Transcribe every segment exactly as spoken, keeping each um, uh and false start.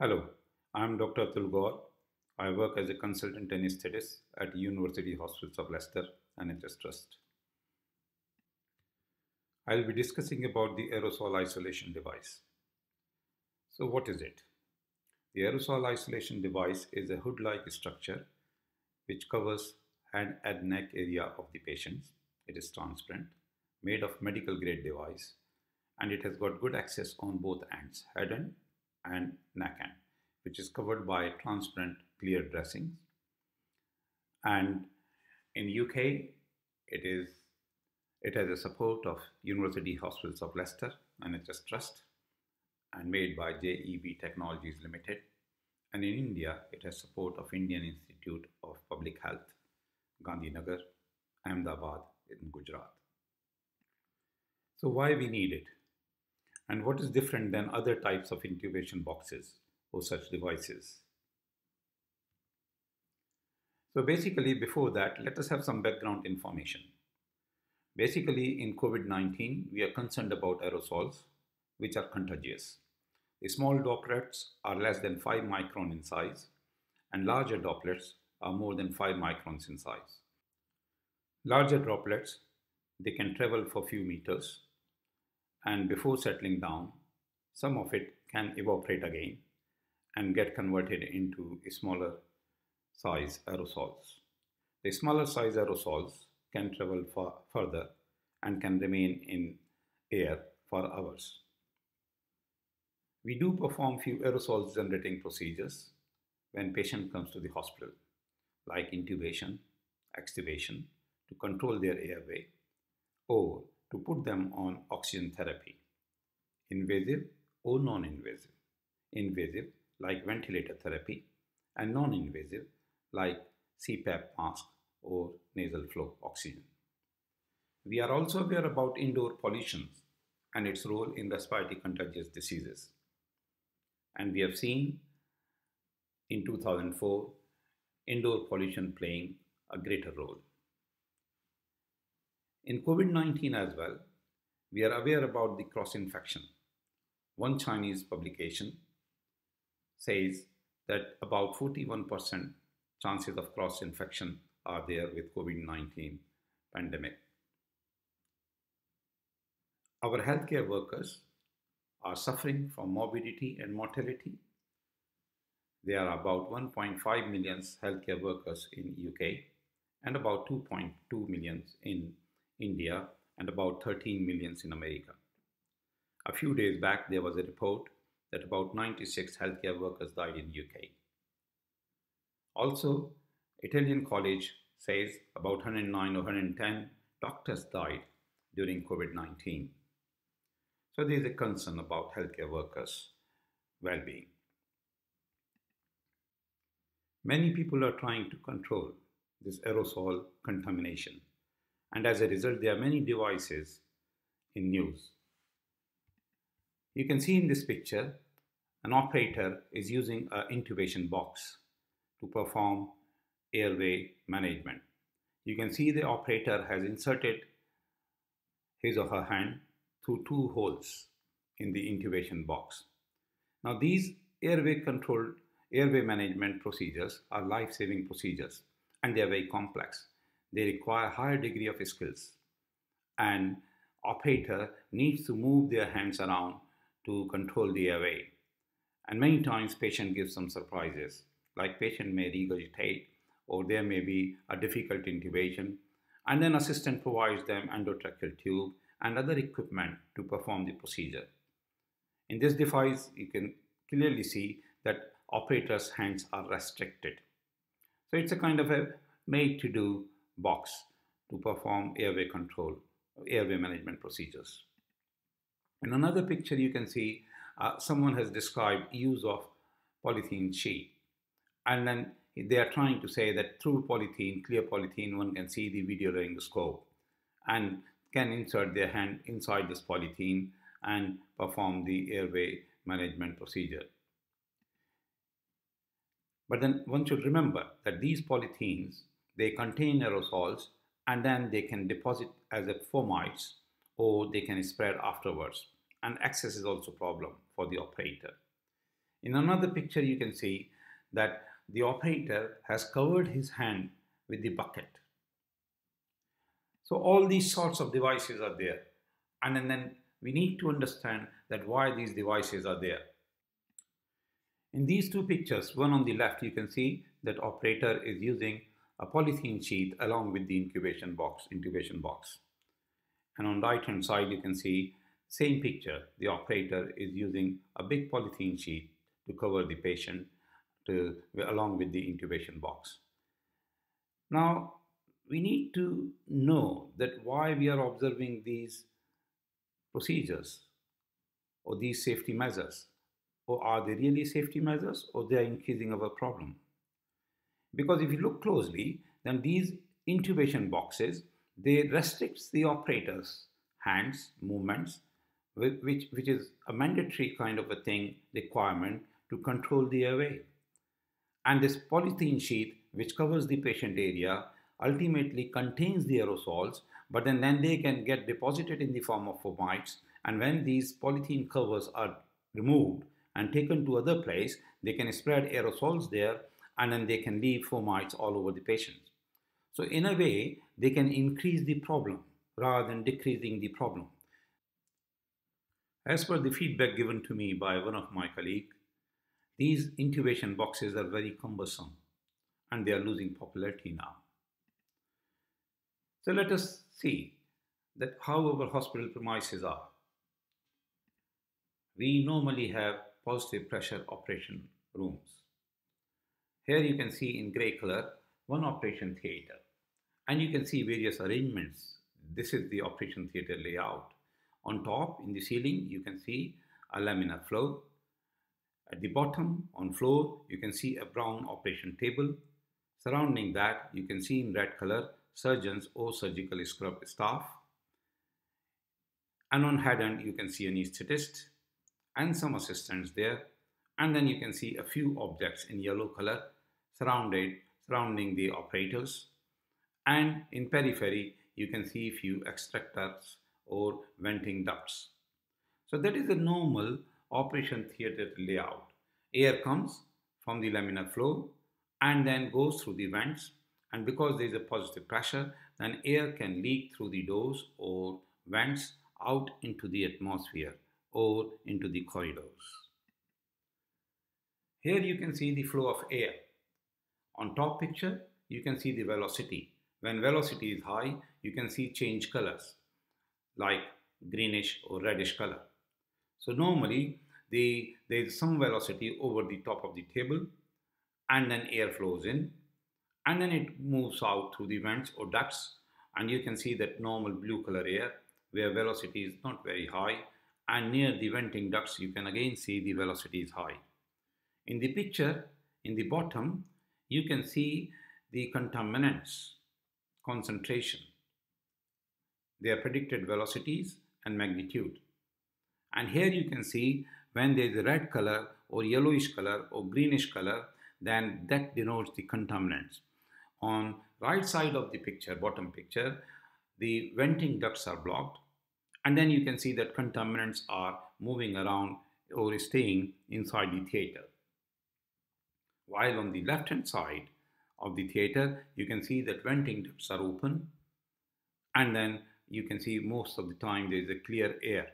Hello, I'm Doctor Atul Gaur. I work as a consultant anesthetist at University Hospitals of Leicester N H S Trust. I'll be discussing about the aerosol isolation device. So what is it? The aerosol isolation device is a hood-like structure which covers hand and neck area of the patient. It is transparent, made of medical grade device, and it has got good access on both ends, head end and neck end, which is covered by transparent clear dressings. And in U K, it is it has the support of University Hospitals of Leicester N H S Trust and made by J E B Technologies Limited. And in India, it has support of Indian Institute of Public Health, Gandhinagar, Ahmedabad in Gujarat. So why we need it? And what is different than other types of intubation boxes or such devices? So basically, before that, let us have some background information. Basically, in COVID nineteen, we are concerned about aerosols, which are contagious. The small droplets are less than five micron in size, and larger droplets are more than five microns in size. Larger droplets, they can travel for few meters, and before settling down, some of it can evaporate again and get converted into smaller size aerosols. The smaller size aerosols can travel far further and can remain in air for hours. We do perform few aerosols generating procedures when patient comes to the hospital, like intubation, extubation to control their airway, or to put them on oxygen therapy, invasive or non-invasive, invasive like ventilator therapy, and non-invasive like C PAP mask or nasal flow oxygen. We are also aware about indoor pollution and its role in respiratory contagious diseases. And we have seen in two thousand four, indoor pollution playing a greater role. In COVID nineteen as well, we are aware about the cross-infection. One Chinese publication says that about forty-one percent chances of cross-infection are there with COVID nineteen pandemic. Our healthcare workers are suffering from morbidity and mortality. There are about one point five million healthcare workers in U K and about two point two million in India and about thirteen million in America. A few days back, there was a report that about ninety-six healthcare workers died in U K. Also, Italian college says about one hundred nine or one hundred ten doctors died during COVID nineteen. So there is a concern about healthcare workers' well-being. Many people are trying to control this aerosol contamination, and as a result, there are many devices in use. You can see in this picture, an operator is using an intubation box to perform airway management. You can see the operator has inserted his or her hand through two holes in the intubation box. Now, these airway controlled airway management procedures are life-saving procedures, and they are very complex. They require higher degree of skills, and operator needs to move their hands around to control the airway. And many times patient gives some surprises, like patient may regurgitate, or there may be a difficult intubation, and then assistant provides them endotracheal tube and other equipment to perform the procedure. In this device, you can clearly see that operator's hands are restricted. So it's a kind of a made-to-do box to perform airway control, airway management procedures. In another picture, you can see uh, someone has described use of polythene sheet, and then they are trying to say that through polythene, clear polythene, one can see the video laryngoscope and can insert their hand inside this polythene and perform the airway management procedure. But then one should remember that these polythenes, they contain aerosols, and then they can deposit as a fomites, or they can spread afterwards. And access is also a problem for the operator. In another picture, you can see that the operator has covered his hand with the bucket. So all these sorts of devices are there. And, and then we need to understand that why these devices are there. In these two pictures, one on the left, you can see that operator is using a polythene sheet along with the incubation box, intubation box. And on the right hand side, you can see same picture. The operator is using a big polythene sheet to cover the patient to, along with the intubation box. Now, we need to know that why we are observing these procedures or these safety measures. Or are they really safety measures, or they are increasing our problem? Because if you look closely, then these intubation boxes, they restricts the operator's hands, movements, which, which is a mandatory kind of a thing, requirement to control the airway. And this polythene sheet, which covers the patient area, ultimately contains the aerosols, but then, then they can get deposited in the form of fomites. And when these polythene covers are removed and taken to other place, they can spread aerosols there, and then they can leave fomites all over the patient. So in a way, they can increase the problem rather than decreasing the problem. As per the feedback given to me by one of my colleagues, these intubation boxes are very cumbersome and they are losing popularity now. So let us see that how our hospital premises are. We normally have positive pressure operation rooms. Here you can see in grey color one operation theatre, and you can see various arrangements. This is the operation theatre layout. On top in the ceiling you can see a laminar flow. At the bottom on floor you can see a brown operation table. Surrounding that you can see in red color surgeons or surgical scrub staff. And on head end you can see an anaesthetist and some assistants there. And then you can see a few objects in yellow color surrounded surrounding the operators. And in periphery, you can see few extractors or venting ducts. So that is the normal operation theatre layout. Air comes from the laminar flow and then goes through the vents. And because there is a positive pressure, then air can leak through the doors or vents out into the atmosphere or into the corridors. Here you can see the flow of air. On top picture, you can see the velocity. When velocity is high, you can see change colors like greenish or reddish color. So normally the, there is some velocity over the top of the table, and then air flows in, and then it moves out through the vents or ducts, and you can see that normal blue color air where velocity is not very high, and near the venting ducts you can again see the velocity is high. In the picture, in the bottom, you can see the contaminants concentration, their predicted velocities and magnitude. And here you can see when there is a red color or yellowish color or greenish color, then that denotes the contaminants. On right side of the picture, bottom picture, the venting ducts are blocked, and then you can see that contaminants are moving around or staying inside the theater. While on the left hand side of the theater, you can see that venting ducts are open, and then you can see most of the time there is a clear air,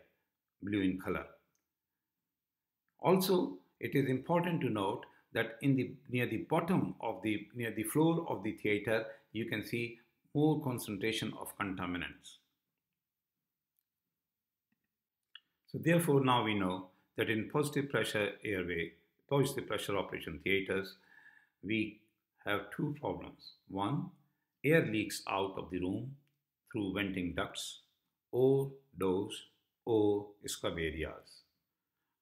blue in color. Also, it is important to note that in the near the bottom of the near the floor of the theater, you can see more concentration of contaminants. So therefore, now we know that in positive pressure airway, positive pressure operation theatres, we have two problems. One, air leaks out of the room through venting ducts or doors or scrub areas.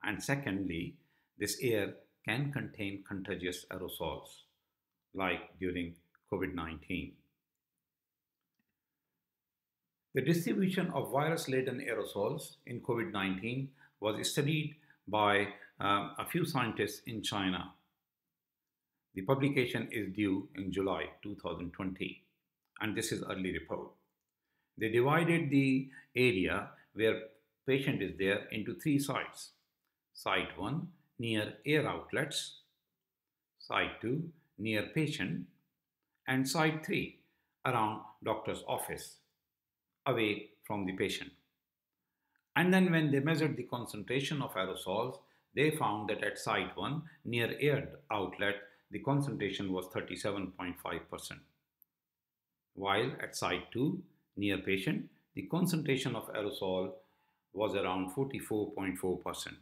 And secondly, this air can contain contagious aerosols, like during COVID nineteen. The distribution of virus-laden aerosols in COVID nineteen was studied by um, a few scientists in China. The publication is due in July two thousand twenty, and this is early report. They divided the area where patient is there into three sites. Site one near air outlets, side two near patient, and side three around doctor's office, away from the patient. And then when they measured the concentration of aerosols, they found that at side one near air outlet, the concentration was thirty-seven point five percent, while at side two near patient, the concentration of aerosol was around forty-four point four percent.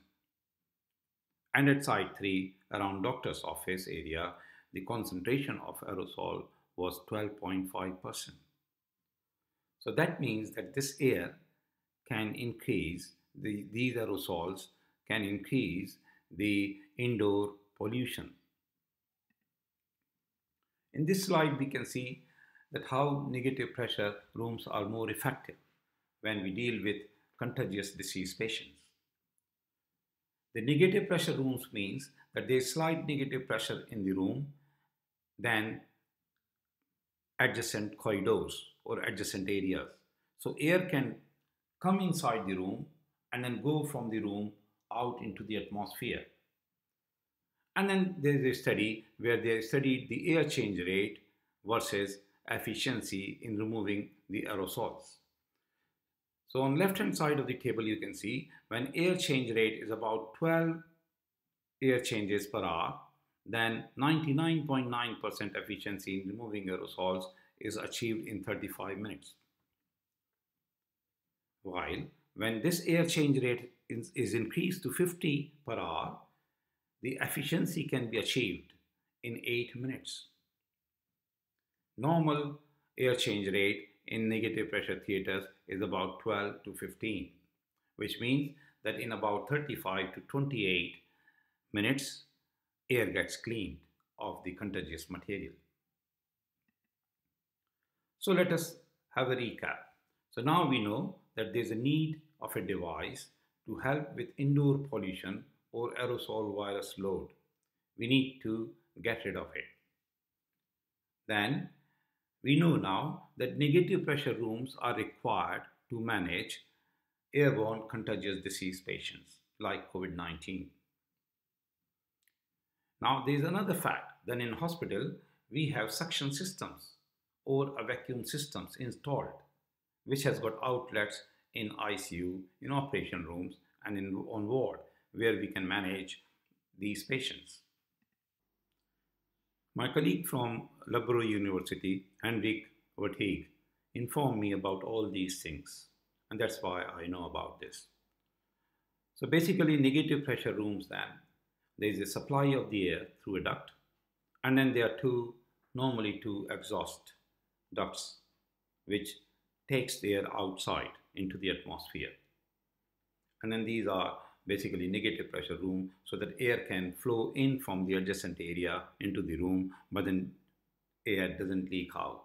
And at side three, around doctor's office area, the concentration of aerosol was twelve point five percent. So that means that this air can increase, the, these aerosols can increase the indoor pollution. In this slide, we can see that how negative pressure rooms are more effective when we deal with contagious disease patients. The negative pressure rooms means that there is slight negative pressure in the room than adjacent corridors or adjacent areas. So air can come inside the room and then go from the room out into the atmosphere. And then there is a study where they studied the air change rate versus efficiency in removing the aerosols. So on left hand side of the table you can see when air change rate is about twelve air changes per hour, then ninety-nine point nine percent efficiency in removing aerosols is achieved in thirty-five minutes. While when this air change rate is, is increased to fifty per hour, the efficiency can be achieved in eight minutes. Normal air change rate in negative pressure theatres is about twelve to fifteen, which means that in about thirty-five to twenty-eight minutes, air gets cleaned of the contagious material. So let us have a recap. So now we know that there is a need of a device to help with indoor pollution or aerosol virus load. We need to get rid of it. Then we know now that negative pressure rooms are required to manage airborne contagious disease patients like COVID nineteen. Now there is another fact that in hospital we have suction systems or a vacuum systems installed, which has got outlets in I C U, in operation rooms and in on ward, where we can manage these patients. My colleague from Loughborough University, Henrik Vertig, informed me about all these things, and that's why I know about this. So basically negative pressure rooms, then there is a supply of the air through a duct, and then there are two, normally two exhaust ducts, which takes the air outside into the atmosphere. And then these are basically negative pressure room, so that air can flow in from the adjacent area into the room, but then air doesn't leak out.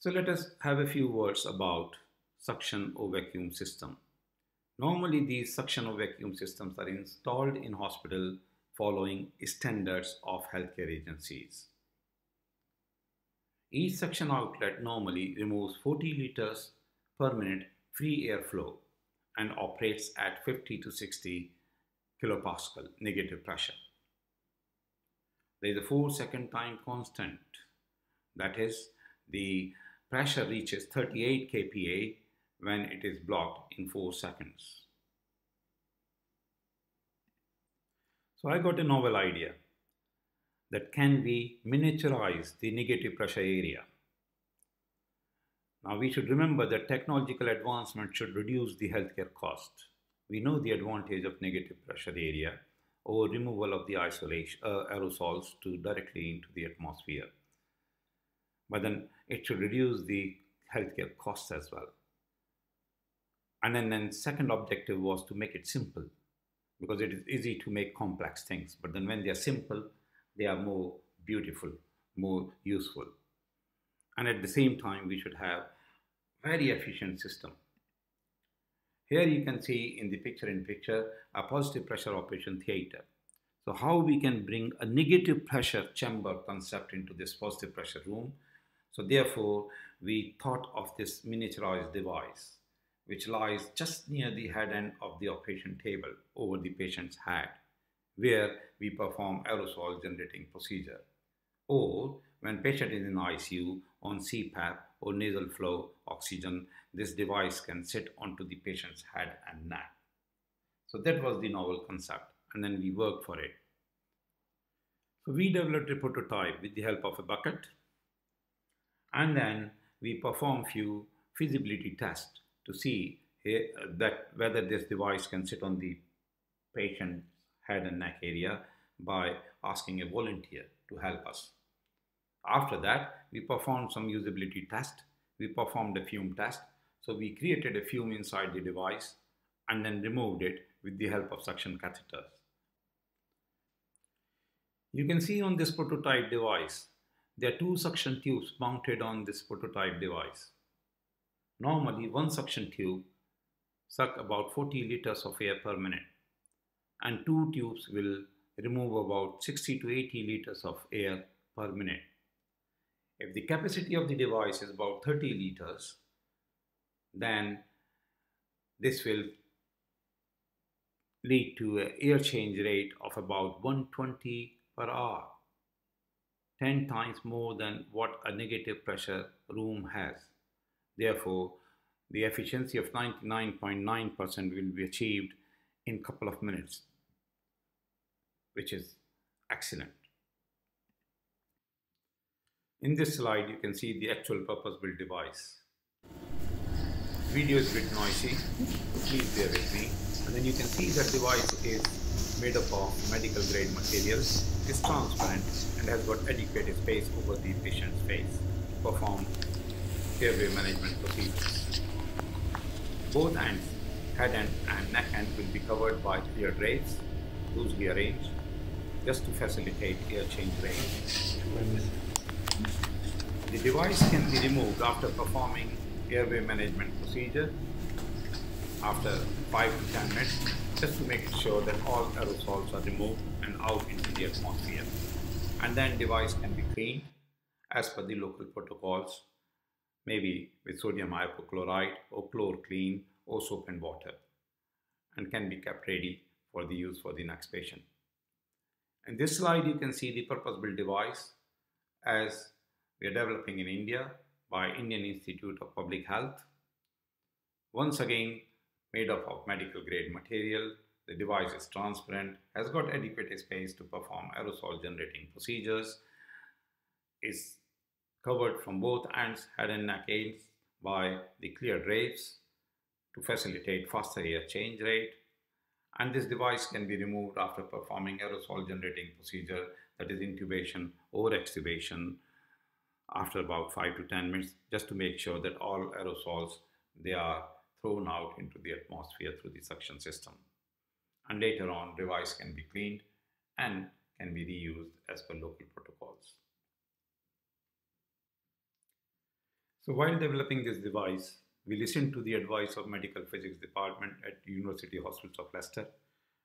So let us have a few words about suction or vacuum system. Normally these suction or vacuum systems are installed in hospital following standards of healthcare agencies. Each suction outlet normally removes forty liters per minute free airflow and operates at fifty to sixty kilopascal negative pressure. There is a four second time constant, that is, the pressure reaches thirty-eight K P A when it is blocked in four seconds. So I got a novel idea that can we miniaturize the negative pressure area. Now we should remember that technological advancement should reduce the healthcare cost. We know the advantage of negative pressure area or removal of the isolation, uh, aerosols to directly into the atmosphere. But then it should reduce the healthcare costs as well. And then, then second objective was to make it simple, because it is easy to make complex things. But then when they are simple, they are more beautiful, more useful. And at the same time, we should have very efficient system. Here you can see in the picture in picture, a positive pressure operation theater. So how we can bring a negative pressure chamber concept into this positive pressure room. So therefore, we thought of this miniaturized device, which lies just near the head end of the operation table over the patient's head, where we perform aerosol generating procedure, or when patient is in I C U on C PAP or nasal flow oxygen, this device can sit onto the patient's head and neck. So that was the novel concept, and then we worked for it. So we developed a prototype with the help of a bucket, and then we performed few feasibility tests to see that whether this device can sit on the patient's head and neck area by asking a volunteer to help us. After that, we performed some usability test. We performed a fume test. So we created a fume inside the device and then removed it with the help of suction catheters. You can see on this prototype device, there are two suction tubes mounted on this prototype device. Normally, one suction tube sucks about forty liters of air per minute, and two tubes will remove about sixty to eighty liters of air per minute. If the capacity of the device is about thirty liters, then this will lead to an air change rate of about one hundred twenty per hour, ten times more than what a negative pressure room has. Therefore, the efficiency of ninety-nine point nine percent will be achieved in a couple of minutes, which is excellent. In this slide, you can see the actual purpose-built device. Video is a bit noisy, please bear with me. And then you can see that device is made up of medical grade materials, is transparent, and has got adequate space over the patient's face to perform airway management procedures. Both ends, head end and neck end, will be covered by clear drapes, loosely arranged, just to facilitate air change rate. The device can be removed after performing airway management procedure after five to ten minutes, just to make sure that all aerosols are removed and out into the atmosphere. And then device can be cleaned as per the local protocols, maybe with sodium hypochlorite or chlor clean or soap and water, and can be kept ready for the use for the next patient. In this slide, you can see the purpose-built device as we are developing in India by Indian Institute of Public Health. Once again, made up of medical grade material, the device is transparent, has got adequate space to perform aerosol generating procedures, is covered from both ends, head and neck ends, by the clear drapes to facilitate faster air change rate. And this device can be removed after performing aerosol generating procedure, that is intubation or extubation, after about five to ten minutes, just to make sure that all aerosols, they are thrown out into the atmosphere through the suction system. And later on, device can be cleaned and can be reused as per local protocols. So while developing this device, we listened to the advice of Medical Physics Department at University Hospitals of Leicester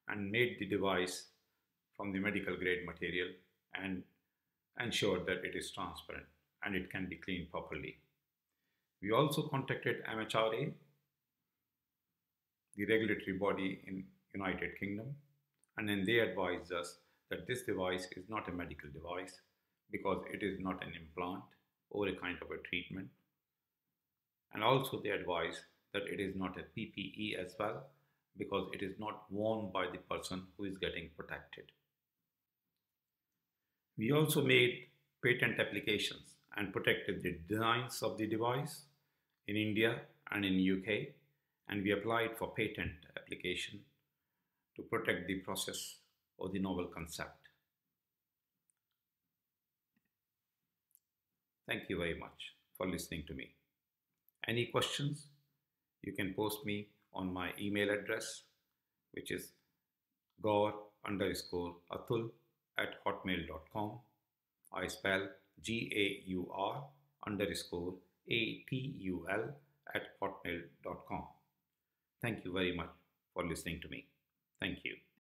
and made the device from the medical grade material and ensured that it is transparent and it can be cleaned properly. We also contacted M H R A, the regulatory body in United Kingdom, and then they advised us that this device is not a medical device because it is not an implant or a kind of a treatment. And also they advise that it is not a P P E as well, because it is not worn by the person who is getting protected. We also made patent applications and protected the designs of the device in India and in U K, and we applied for patent application to protect the process or the novel concept. Thank you very much for listening to me. Any questions, you can post me on my email address, which is gaur underscore atul at hotmail.com. I spell G A U R underscore A T U L at hotmail.com. Thank you very much for listening to me. Thank you.